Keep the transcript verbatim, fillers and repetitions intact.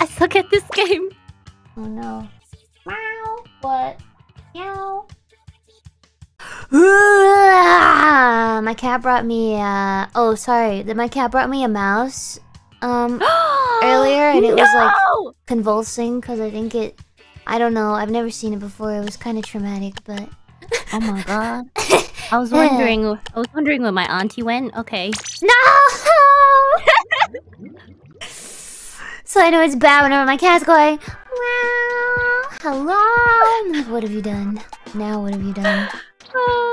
I suck at this game. Oh no. Wow. What? Meow. My cat brought me uh oh sorry, my cat brought me a mouse um earlier, and it no! was like convulsing because I think it I don't know, I've never seen it before. It was kind of traumatic, but oh my god. I was wondering I was wondering where my auntie went. Okay. No. So I know it's bad whenever my cat's going, wow, hello. I'm like, what have you done? Now what have you done?